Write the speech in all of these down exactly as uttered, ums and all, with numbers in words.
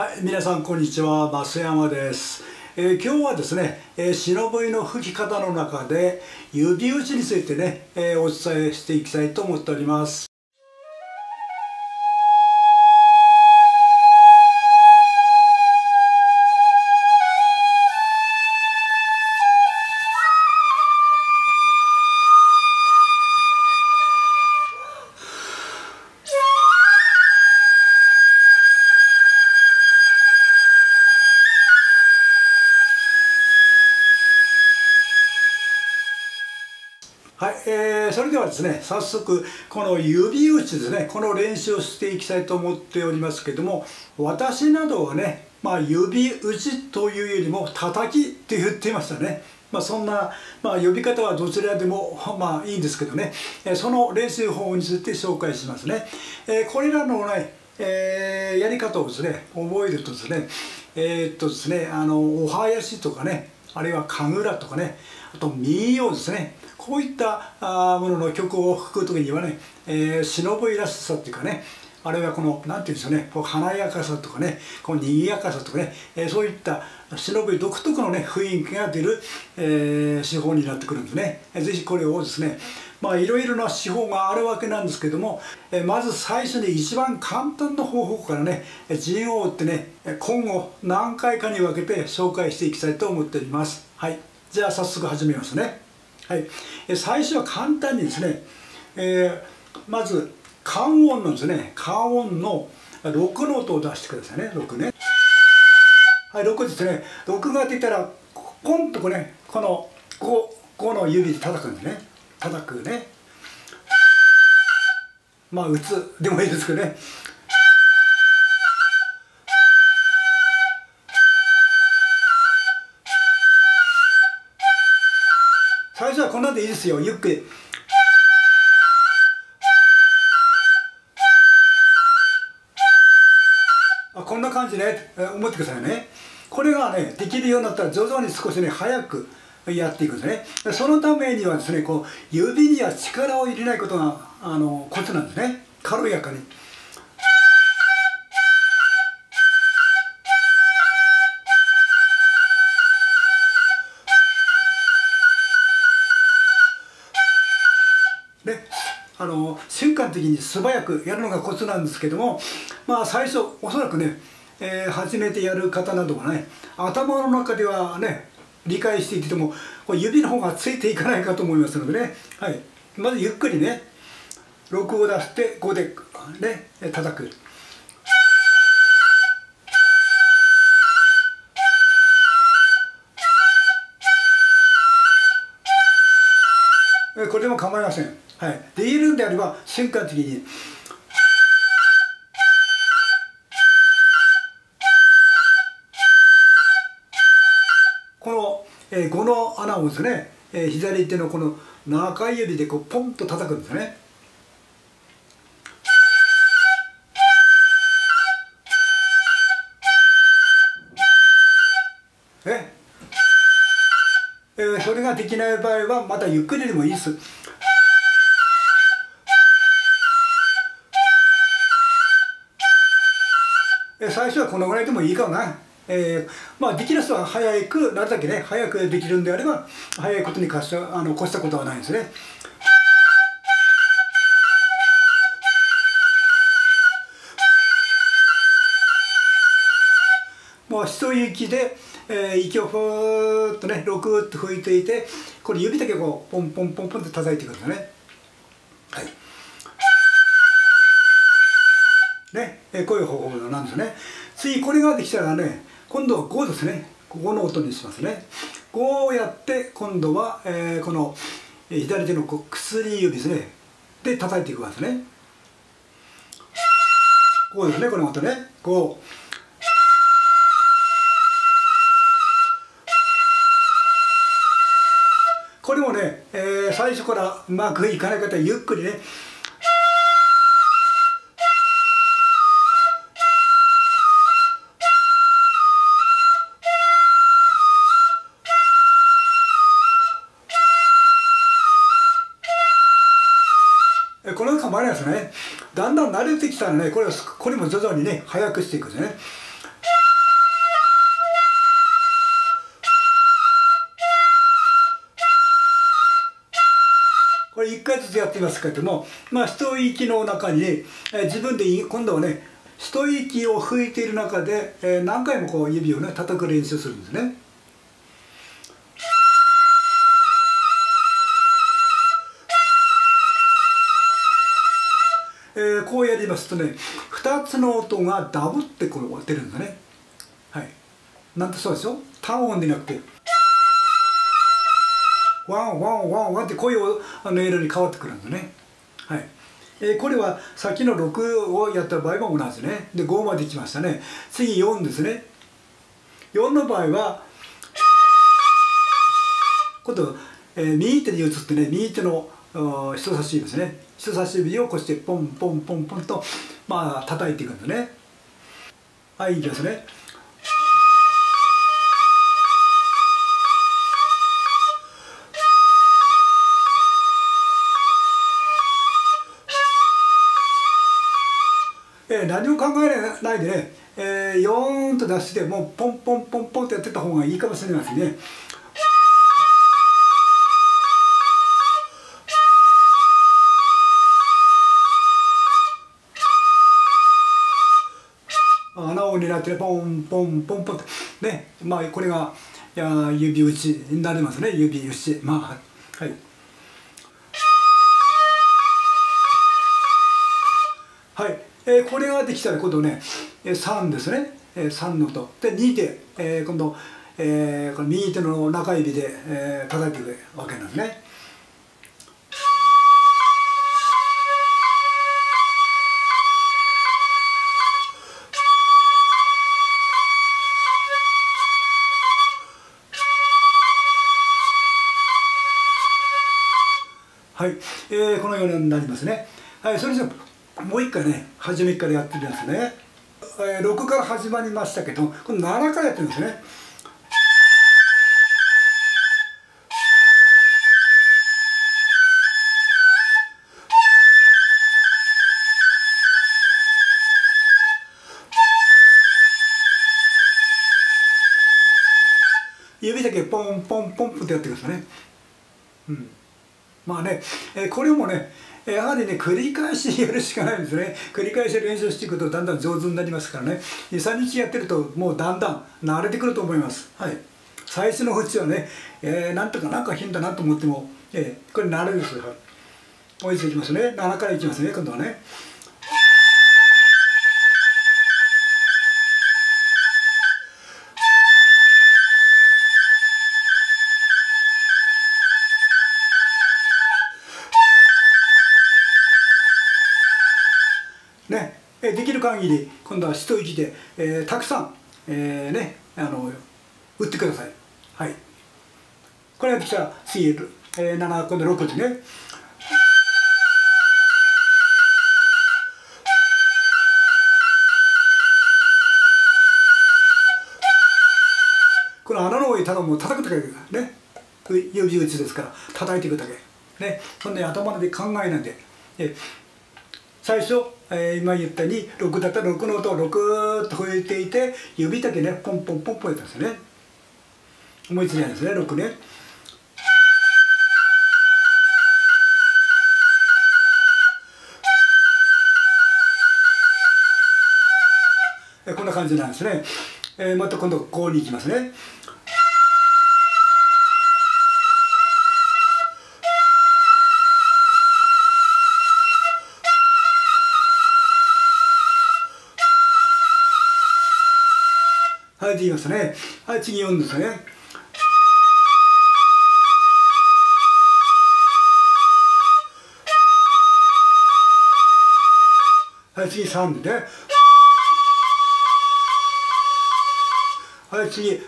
はい、皆さんこんにちは、増山です。えー、今日はですね、えー、篠笛の吹き方の中で指打ちについてね、えー、お伝えしていきたいと思っております。はい、えー、それではですね、早速この指打ちですね、この練習をしていきたいと思っておりますけども、私などはね、まあ、指打ちというよりも叩きって言っていましたね。まあ、そんな、まあ、呼び方はどちらでもまあいいんですけどね、その練習法について紹介しますね。えー、これらのね、えー、やり方をですね覚えるとですね、えー、っとですねあのお囃子とかね、あるいは神楽とかね、あと民謡ですね、こういったものの曲を吹く時にはね、えー、篠笛らしさっていうかね、あるいはこの何て言うんでしょうね、こう華やかさとかね、この賑やかさとかね、えー、そういった篠笛独特のね雰囲気が出る、えー、手法になってくるんですね。是非これをですね、まあいろいろな手法があるわけなんですけども、えー、まず最初に一番簡単な方法からね、陣を打ってね、今後何回かに分けて紹介していきたいと思っております。はい、じゃあ早速始めますね。はい、最初は簡単にですね、えー、まず間音なんですね、間音のろくの音を出してくださいね、ろくね、はい、ろくですね、ろくが出たらコンとこね、このここの指で叩くんですね、叩くね、まあ打つでもいいですけどね、最初はこんなんでいいですよ、ゆっくり。あ、こんな感じね、思ってくださいね。これがねできるようになったら徐々に少しね早くやっていくんですね。そのためにはですね、こう指には力を入れないことがあのコツなんですね。軽やかに。で、あの瞬間的に素早くやるのがコツなんですけども、まあ、最初おそらくね、えー、初めてやる方などがね、頭の中ではね理解していても指の方がついていかないかと思いますのでね、はい、まずゆっくりねろくを出してごで、ね、叩く。これでも構いません。はい、できるんであれば瞬間的に。この、えー、この穴をですね、えー、左手のこの中指でこうポンと叩くんですね。ええー、それができない場合はまたゆっくりでもいいです。最初はこのぐらいでもいいかな、えー、まあできる人は早くなるだけね早くできるんであれば早いことに越した、あの越したことはないんですね。もう一息で、えー、息をふーっとねろくっと吹いていて、これ指だけこうポンポンポンポンって叩いていくんですね。はいね、えー、こういう方法なんですね。次これができたらね、今度はごですね、ここの音にしますね。ごをやって今度は、えー、この左手のこう薬指ですねで叩いていくわけですね。こうですね、この音ね、ご。これもね、えー、最初からうまくいかない方はゆっくりね、この構わないですね。だんだん慣れてきたらね、これをこれも徐々にね早くしていくんですね。いっかいずつやっていますけれども、まあ、一息の中に、えー、自分で今度はね一息を吹いている中で、えー、何回もこう指をね叩く練習するんですね。えー、こうやりますとねふたつの音がダブってこう出るんだね。はい、なんてそうでしょ、単音でなくてワンワンワンワンってこういう音色に変わってくるんだね。はい、えー、これはさっきのろくをやった場合も同じね。でごまでいきましたね。次よんですね。よんの場合は今度、えー、右手に移ってね右手の人差し指ですね。人差し指をこうしてポンポンポンポンとまあ叩いていくんだね。はい、いきますね。えー、何も考えないでね、えー、よーんと出してもうポンポンポンポンとやってた方がいいかもしれませんね。穴を狙ってポンポンポンポンってね、まあこれが指打ちになりますね。指打ち、まあはいはい、えー、これができたら今度ねさんですね。さんの音でにで、えー、今度、えー、この右手の中指で、えー、叩いていくわけなんですね。はい、えー、このようになりますね。はい、それじゃもう一回ね初めからやってみますね。えー、ろくから始まりましたけどこのななからやってるんですね。指だけポンポンポンポンってやってくださいね。うんまあね、えー、これもねやはりね繰り返しやるしかないんですね。繰り返し練習していくとだんだん上手になりますからね。にさんにちやってるともうだんだん慣れてくると思います。はい、最初のうちはね、えー、なんとかなんか変だなと思っても、えー、これ慣れるんですよ。もう一度いきますね。ななからいきますね今度はね。ね、できる限り今度は一息で、えー、たくさん、えー、ねあの打ってください。はい、これやってきたら次、えー、なな今度ろくですね。この穴の上ただもう叩くだけね指打ちですから叩いていくだけね。そんなに頭で考えないで。え最初、えー、今言ったようにろくだったらろくの音をろくっと吹いていて指だけねポンポンポンポンやったんですよね。もう一度やるんですねろくね。えー、こんな感じなんですね。えー、また今度ごに行きますね。はい、できましたね。はい、次よんですね。はい、次さんでね。はい、次。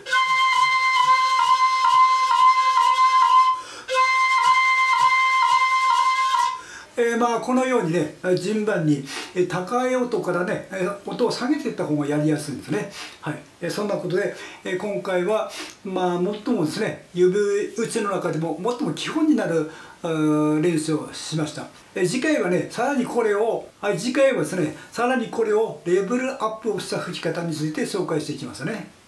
えー、まあこのようにね順番に高い音からね音を下げていった方がやりやすいんですね。はい、そんなことで今回はまあ最もですね指打ちの中でも最も基本になる練習をしました。次回はねさらにこれを、はい、次回はですねさらにこれをレベルアップをした吹き方について紹介していきますね。